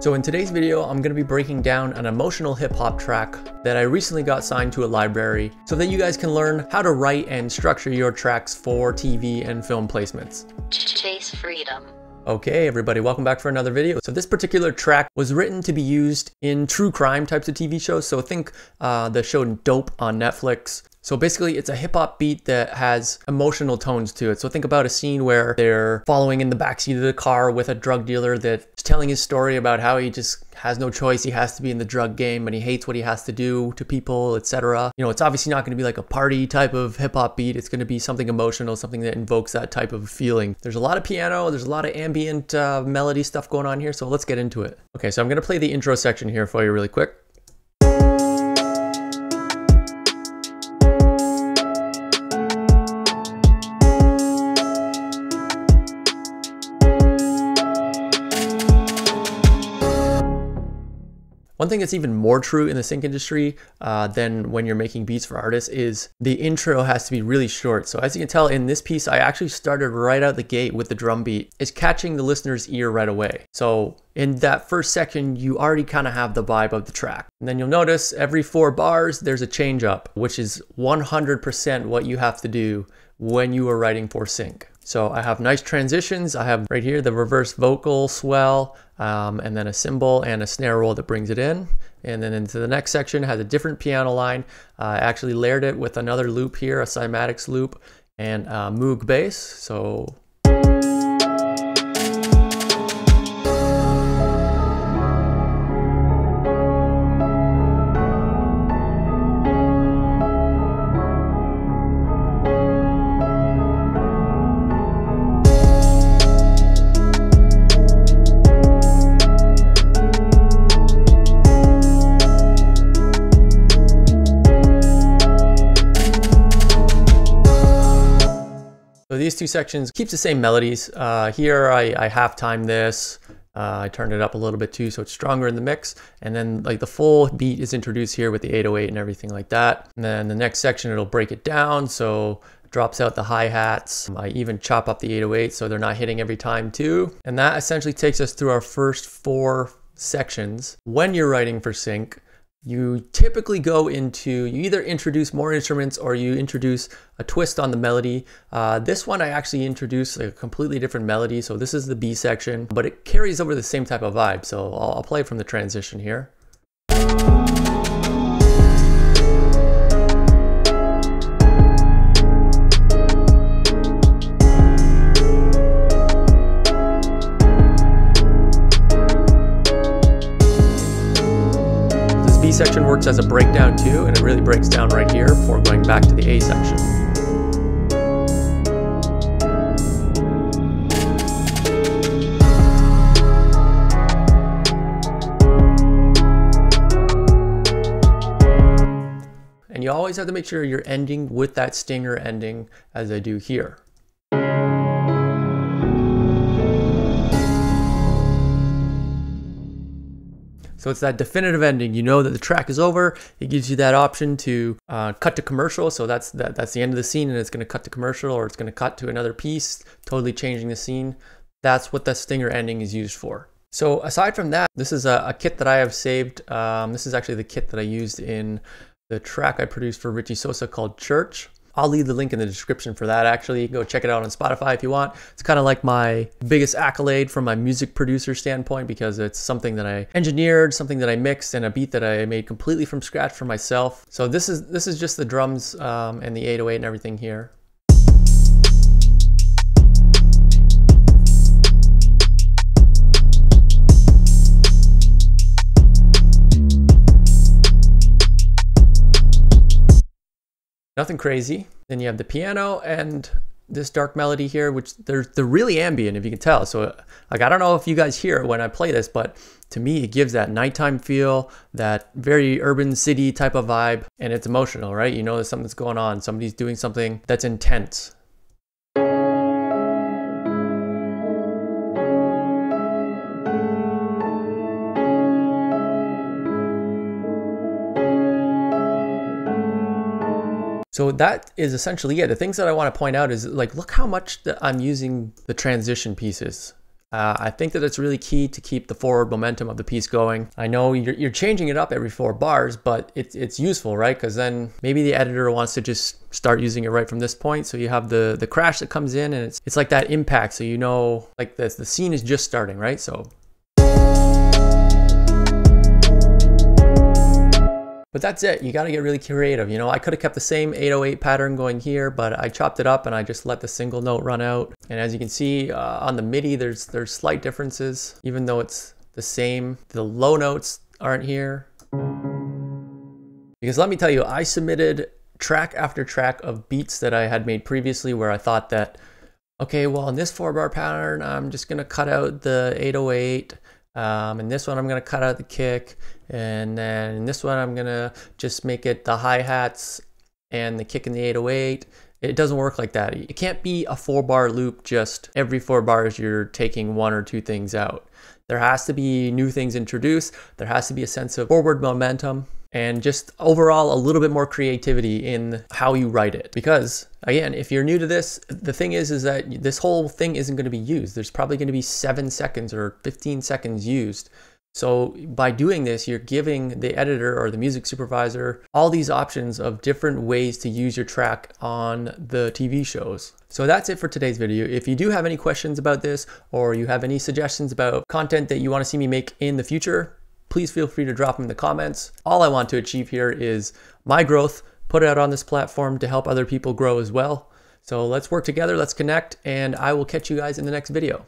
So in today's video, I'm going to be breaking down an emotional hip hop track that I recently got signed to a library so that you guys can learn how to write and structure your tracks for TV and film placements. Chase Freedom. Okay, everybody, welcome back for another video. So this particular track was written to be used in true crime types of TV shows. So think the show Dope on Netflix. So basically it's a hip hop beat that has emotional tones to it. So think about a scene where they're following in the backseat of the car with a drug dealer that's telling his story about how he just has no choice. He has to be in the drug game and he hates what he has to do to people, etc. You know, it's obviously not going to be like a party type of hip hop beat. It's going to be something emotional, something that invokes that type of feeling. There's a lot of piano, there's a lot of ambient melody stuff going on here. So let's get into it. Okay, so I'm going to play the intro section here for you really quick. One thing that's even more true in the sync industry than when you're making beats for artists is the intro has to be really short. So as you can tell in this piece, I actually started right out the gate with the drum beat. It's catching the listener's ear right away. So in that first section, you already kind of have the vibe of the track. And then you'll notice every 4 bars, there's a change up, which is 100% what you have to do when you are writing for sync. So I have nice transitions. I have right here the reverse vocal swell, and then a cymbal and a snare roll that brings it in. And then into the next section has a different piano line. I actually layered it with another loop here, a Cymatics loop and a Moog bass. So these 2 sections keeps the same melodies. Here I half time this, I turned it up a little bit too so it's stronger in the mix, and then like the full beat is introduced here with the 808 and everything like that. And then the next section it'll break it down, so it drops out the hi-hats. I even chop up the 808 so they're not hitting every time too. And that essentially takes us through our first 4 sections. When you're writing for sync, you typically go into, you either introduce more instruments or you introduce a twist on the melody. This one I actually introduced a completely different melody. So this is the B section, but it carries over the same type of vibe. So I'll play from the transition here. Section works as a breakdown too, and it really breaks down right here before going back to the A section. And you always have to make sure you're ending with that stinger ending as I do here. So it's that definitive ending. You know that the track is over. It gives you that option to cut to commercial. So that's the end of the scene, and it's going to cut to commercial, or it's going to cut to another piece, totally changing the scene. That's what that stinger ending is used for. So aside from that, this is a kit that I have saved. This is actually the kit that I used in the track I produced for Richie Sosa called Church. I'll leave the link in the description for that actually. Go check it out on Spotify if you want. It's kind of like my biggest accolade from my music producer standpoint because it's something that I engineered, something that I mixed, and a beat that I made completely from scratch for myself. So this is just the drums and the 808 and everything here. Nothing crazy. Then you have the piano and this dark melody here, which they're really ambient if you can tell. So like, I don't know if you guys hear it when I play this, but to me, it gives that nighttime feel, that very urban city type of vibe. And it's emotional, right? You know, there's something that's going on. Somebody's doing something that's intense. So that is essentially it. The things that I want to point out is like, look how much I'm using the transition pieces. I think that it's really key to keep the forward momentum of the piece going. I know you're changing it up every 4 bars, but it's useful, right? Because then maybe the editor wants to just start using it right from this point. So you have the crash that comes in, and it's like that impact. So you know, like this, the scene is just starting, right? So. But that's it. You got to get really creative. You know, I could have kept the same 808 pattern going here, but I chopped it up and I just let the single note run out. And as you can see on the MIDI, there's slight differences, even though it's the same. The low notes aren't here. Because let me tell you, I submitted track after track of beats that I had made previously where I thought that, okay, well, in this 4-bar pattern, I'm just going to cut out the 808. In this one, I'm going to cut out the kick, and then in this one, I'm going to just make it the hi-hats and the kick in the 808. It doesn't work like that. It can't be a 4-bar loop, just every 4 bars you're taking 1 or 2 things out. There has to be new things introduced. There has to be a sense of forward momentum and just overall a little bit more creativity in how you write it. Because again, if you're new to this, the thing is that this whole thing isn't going to be used. There's probably going to be 7 seconds or 15 seconds used. So by doing this, you're giving the editor or the music supervisor all these options of different ways to use your track on the TV shows. So that's it for today's video. If you do have any questions about this, or you have any suggestions about content that you want to see me make in the future, please feel free to drop them in the comments. All I want to achieve here is my growth, put it out on this platform to help other people grow as well. So let's work together, let's connect, and I will catch you guys in the next video.